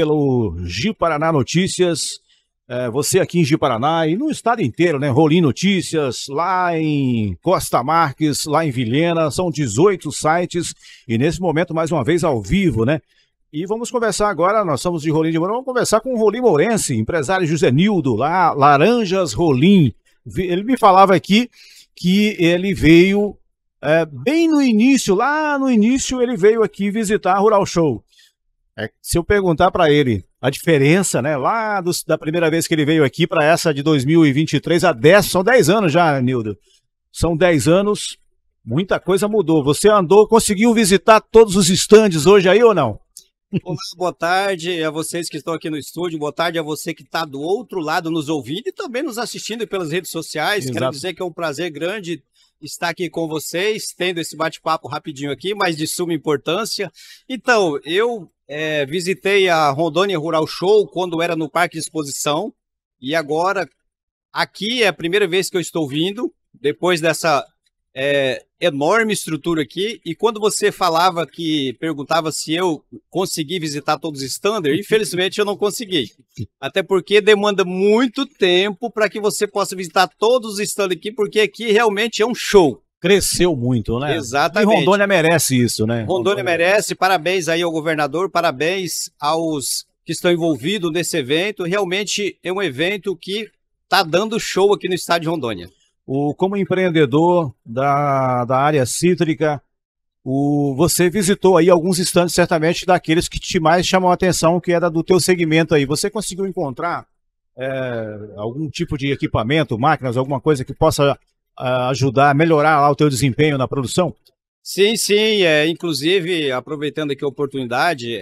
pelo Jiparaná Notícias, você aqui em Jiparaná e no estado inteiro, né? Rolim Notícias, lá em Costa Marques, lá em Vilhena, são 18 sites e nesse momento mais uma vez ao vivo, né? E vamos conversar agora, nós somos de Rolim de Moura, vamos conversar com o Rolim Mourense, empresário José Nildo, lá, Laranjas Rolim. Ele me falava aqui que ele veio bem no início, lá no início ele veio aqui visitar a Rural Show. Se eu perguntar para ele a diferença, né, lá da primeira vez que ele veio aqui para essa de 2023, são 10 anos já, Nildo. São 10 anos, muita coisa mudou. Você andou, conseguiu visitar todos os estandes hoje aí ou não? Olá, boa tarde a vocês que estão aqui no estúdio, boa tarde a você que está do outro lado nos ouvindo e também nos assistindo pelas redes sociais. Exato. Quero dizer que é um prazer grande estar aqui com vocês, tendo esse bate-papo rapidinho aqui, mas de suma importância. Então, eu visitei a Rondônia Rural Show quando era no Parque de Exposição e agora aqui é a primeira vez que eu estou vindo, depois dessa... enorme estrutura aqui, e quando você falava que perguntava se eu consegui visitar todos os standards, infelizmente eu não consegui, até porque demanda muito tempo para que você possa visitar todos os standards aqui, porque aqui realmente é um show. Cresceu muito, né? Exatamente. E Rondônia merece isso, né? Rondônia merece, parabéns aí ao governador, parabéns aos que estão envolvidos nesse evento, realmente é um evento que está dando show aqui no estado de Rondônia. Como empreendedor da área cítrica, você visitou aí alguns estandes, certamente, daqueles que te mais chamam a atenção, que era do teu segmento aí. Você conseguiu encontrar algum tipo de equipamento, máquinas, alguma coisa que possa ajudar a melhorar lá o teu desempenho na produção? Sim, sim. Inclusive, aproveitando aqui a oportunidade...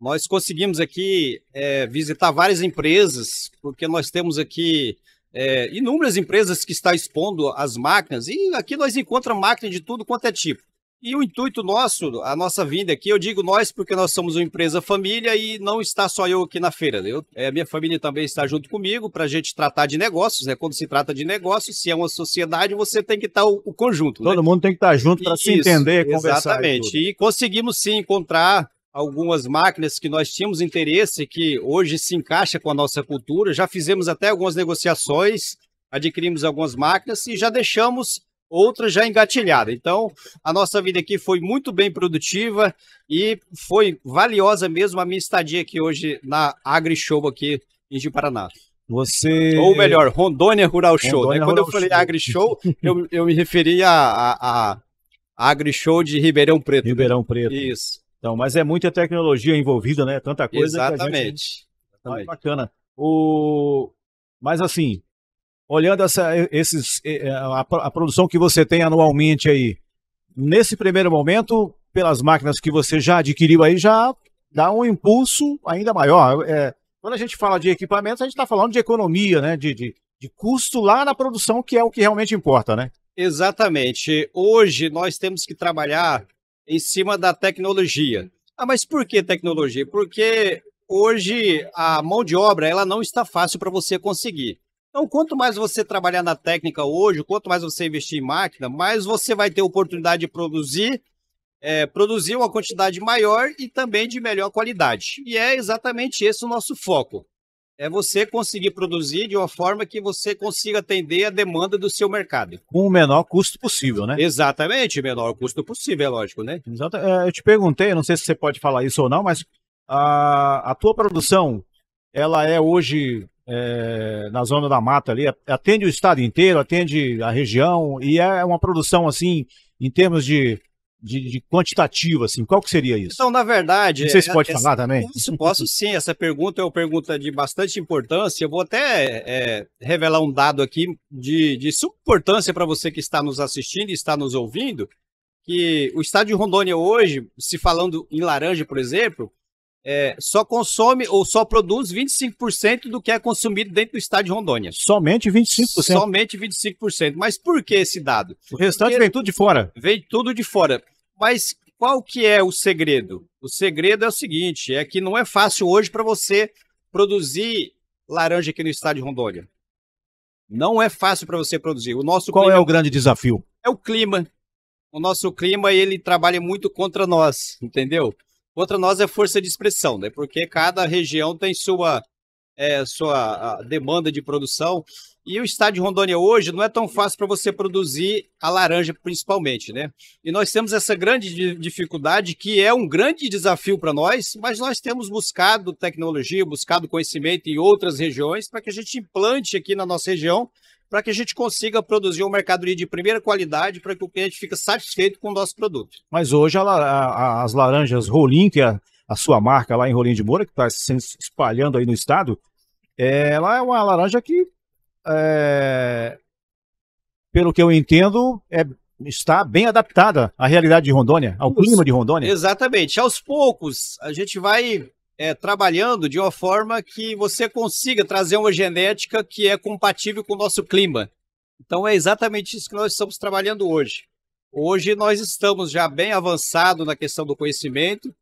nós conseguimos aqui visitar várias empresas, porque nós temos aqui inúmeras empresas que estão expondo as máquinas, e aqui nós encontramos máquinas de tudo quanto é tipo. E o intuito nosso, a nossa vinda aqui, eu digo nós porque nós somos uma empresa família e não está só eu aqui na feira. Minha família também está junto comigo para a gente tratar de negócios, né? Quando se trata de negócios, se é uma sociedade, você tem que estar o conjunto. Todo mundo tem que estar junto para se entender, conversar. Exatamente, e conseguimos sim encontrar algumas máquinas que nós tínhamos interesse, que hoje se encaixa com a nossa cultura, já fizemos até algumas negociações, adquirimos algumas máquinas e já deixamos outras já engatilhadas. Então, a nossa vida aqui foi muito bem produtiva e foi valiosa mesmo a minha estadia aqui hoje na AgriShow aqui em Jiparaná. Ou melhor, Rondônia Rural Show. Rondônia, né? Quando eu falei AgriShow, eu me referi à AgriShow de Ribeirão Preto. Ribeirão Preto. Isso. Então, mas é muita tecnologia envolvida, né? Tanta coisa. Exatamente. Que a gente... Bacana. Mas assim, olhando a produção que você tem anualmente aí, nesse primeiro momento, pelas máquinas que você já adquiriu aí, já dá um impulso ainda maior. Quando a gente fala de equipamentos, a gente está falando de economia, né? De custo lá na produção, que é o que realmente importa, né? Exatamente. Hoje nós temos que trabalhar em cima da tecnologia. Ah, mas por que tecnologia? Porque hoje a mão de obra ela não está fácil para você conseguir. Então, quanto mais você trabalhar na técnica hoje, quanto mais você investir em máquina, mais você vai ter oportunidade de produzir uma quantidade maior e também de melhor qualidade. E é exatamente esse o nosso foco. É você conseguir produzir de uma forma que você consiga atender a demanda do seu mercado. Com o menor custo possível, né? Exatamente, menor custo possível, é lógico, né? Exato. Eu te perguntei, não sei se você pode falar isso ou não, mas a tua produção, ela é hoje na zona da mata ali, atende o estado inteiro, atende a região, e é uma produção, assim, em termos de quantitativo, assim, qual que seria isso? Então, na verdade... Não sei se pode falar também. Isso posso sim, essa pergunta é uma pergunta de bastante importância, eu vou até revelar um dado aqui de suma importância para você que está nos assistindo e está nos ouvindo, que o estado de Rondônia hoje, se falando em laranja, por exemplo, só consome ou só produz 25% do que é consumido dentro do estado de Rondônia. Somente 25%? Somente 25%. Mas por que esse dado? O restante vem tudo de fora. Vem tudo de fora. Mas qual que é o segredo? O segredo é o seguinte, é que não é fácil hoje para você produzir laranja aqui no estado de Rondônia. Não é fácil para você produzir. Qual é o grande desafio? É o clima. O nosso clima, ele trabalha muito contra nós, entendeu? Outra nós é força de expressão, né? Porque cada região tem sua demanda de produção. E o estado de Rondônia hoje não é tão fácil para você produzir a laranja principalmente, né? E nós temos essa grande dificuldade, que é um grande desafio para nós, mas nós temos buscado tecnologia, buscado conhecimento em outras regiões para que a gente implante aqui na nossa região, para que a gente consiga produzir uma mercadoria de primeira qualidade, para que o cliente fique satisfeito com o nosso produto. Mas hoje as laranjas Rolim, que é a sua marca lá em Rolim de Moura, que está se espalhando aí no estado, ela é uma laranja que... pelo que eu entendo, está bem adaptada à realidade de Rondônia, ao clima de Rondônia. Exatamente. Aos poucos, a gente vai trabalhando de uma forma que você consiga trazer uma genética que é compatível com o nosso clima. Então, é exatamente isso que nós estamos trabalhando hoje. Hoje, nós estamos já bem avançados na questão do conhecimento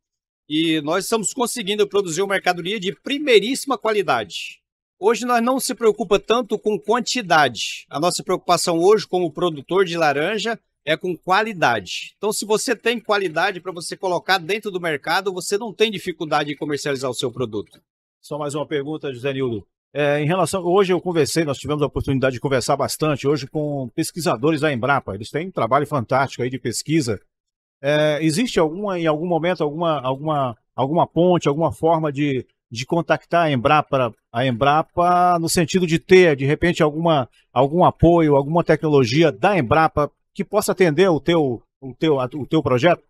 e nós estamos conseguindo produzir uma mercadoria de primeiríssima qualidade. Hoje nós não se preocupa tanto com quantidade. A nossa preocupação hoje como produtor de laranja é com qualidade. Então se você tem qualidade para você colocar dentro do mercado, você não tem dificuldade em comercializar o seu produto. Só mais uma pergunta, José Nildo. Hoje nós tivemos a oportunidade de conversar bastante hoje com pesquisadores da Embrapa. Eles têm um trabalho fantástico aí de pesquisa. Existe alguma ponte, alguma forma de contactar a Embrapa no sentido de ter, de repente, algum apoio, alguma tecnologia da Embrapa que possa atender o teu projeto?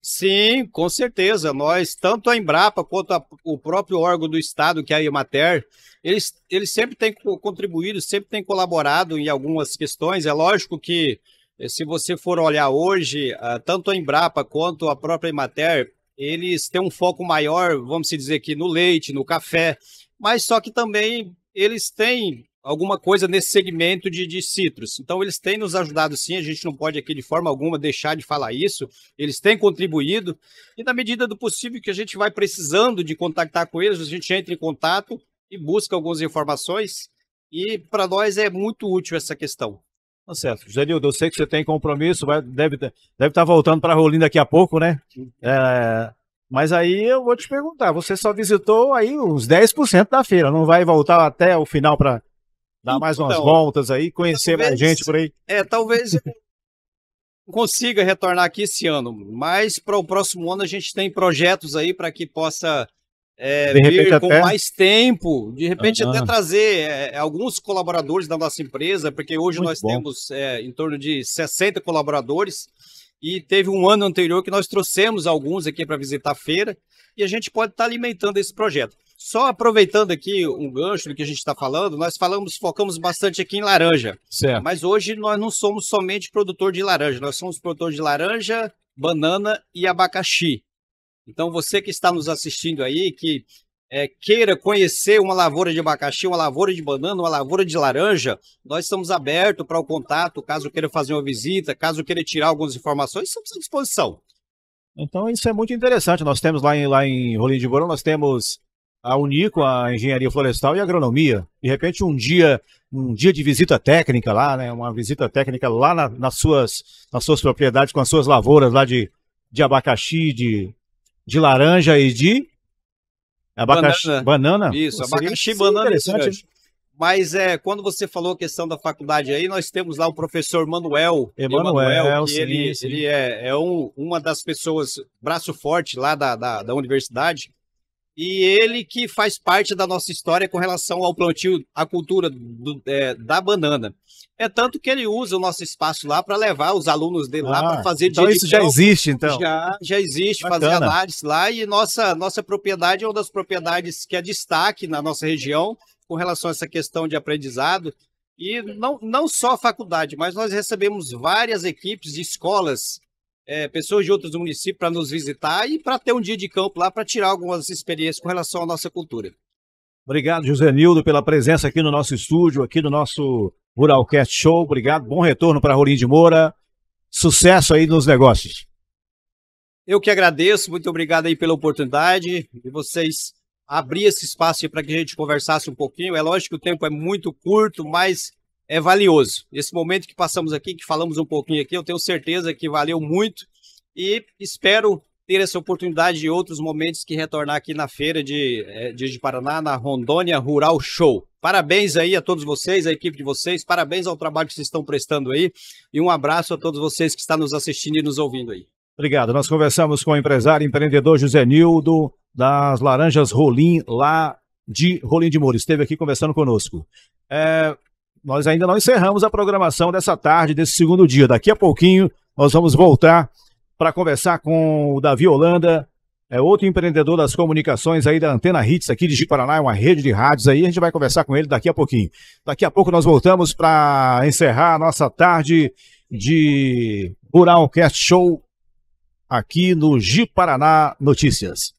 Sim, com certeza. Nós, tanto a Embrapa quanto o próprio órgão do Estado, que é a Emater, eles sempre têm contribuído, sempre têm colaborado em algumas questões. É lógico que, se você for olhar hoje, tanto a Embrapa quanto a própria Emater, eles têm um foco maior, vamos dizer aqui, no leite, no café, mas só que também eles têm alguma coisa nesse segmento de citros. Então, eles têm nos ajudado sim, a gente não pode aqui de forma alguma deixar de falar isso, eles têm contribuído e na medida do possível que a gente vai precisando de contactar com eles, a gente entra em contato e busca algumas informações e para nós é muito útil essa questão. Tá certo. José Nildo, eu sei que você tem compromisso, deve estar voltando para Rolim daqui a pouco, né? Mas aí eu vou te perguntar, você só visitou aí uns 10% da feira, não vai voltar até o final para dar mais umas voltas aí, conhecer mais gente por aí? Talvez eu consiga retornar aqui esse ano, mas para o próximo ano a gente tem projetos aí para que possa... vir com mais tempo, de repente até trazer alguns colaboradores da nossa empresa, porque hoje nós temos em torno de 60 colaboradores e teve um ano anterior que nós trouxemos alguns aqui para visitar a feira e a gente pode estar alimentando esse projeto. Só aproveitando aqui um gancho do que a gente está falando, nós focamos bastante aqui em laranja, certo. Mas hoje nós não somos somente produtor de laranja, nós somos produtor de laranja, banana e abacaxi. Então, você que está nos assistindo aí, que queira conhecer uma lavoura de abacaxi, uma lavoura de banana, uma lavoura de laranja, nós estamos abertos para o contato, caso queira fazer uma visita, caso queira tirar algumas informações, estamos à disposição. Então, isso é muito interessante. Nós temos lá em Rolim de Moura, nós temos a UNICO, a Engenharia Florestal e a Agronomia. De repente, um dia de visita técnica lá, né? Uma visita técnica lá nas suas propriedades, com as suas lavouras lá de abacaxi, de laranja e de abacaxi, banana. Isso, abacaxi, banana. Interessante. Mas quando você falou a questão da faculdade aí, nós temos lá o professor Manuel. Emmanuel que ele é uma das pessoas, braço forte lá da universidade, e ele que faz parte da nossa história com relação ao plantio, à cultura da banana. É tanto que ele usa o nosso espaço lá para levar os alunos dele lá para fazer... Então isso já existe, então? Já existe, fazer análise lá e nossa propriedade é uma das propriedades que é destaque na nossa região com relação a essa questão de aprendizado e não só a faculdade, mas nós recebemos várias equipes de escolas, pessoas de outros municípios para nos visitar e para ter um dia de campo lá para tirar algumas experiências com relação à nossa cultura. Obrigado, José Nildo, pela presença aqui no nosso estúdio, aqui no nosso... Ruralcast Show, obrigado, bom retorno para Rolim de Moura, sucesso aí nos negócios. Eu que agradeço, muito obrigado aí pela oportunidade de vocês abrir esse espaço para que a gente conversasse um pouquinho, é lógico que o tempo é muito curto, mas é valioso. Esse momento que passamos aqui, que falamos um pouquinho aqui, eu tenho certeza que valeu muito e espero ter essa oportunidade e outros momentos que retornar aqui na feira de Paraná, na Rondônia Rural Show. Parabéns aí a todos vocês, a equipe de vocês, parabéns ao trabalho que vocês estão prestando aí e um abraço a todos vocês que estão nos assistindo e nos ouvindo aí. Obrigado. Nós conversamos com o empresário e empreendedor José Nildo, das Laranjas Rolim, lá de Rolim de Moura. Esteve aqui conversando conosco. Nós ainda não encerramos a programação dessa tarde, desse segundo dia. Daqui a pouquinho nós vamos voltar para conversar com o Davi Holanda, outro empreendedor das comunicações aí da Antena Hits aqui de Jiparaná, é uma rede de rádios aí. A gente vai conversar com ele daqui a pouquinho. Daqui a pouco nós voltamos para encerrar a nossa tarde de Ruralcast Show, aqui no Jiparaná Notícias.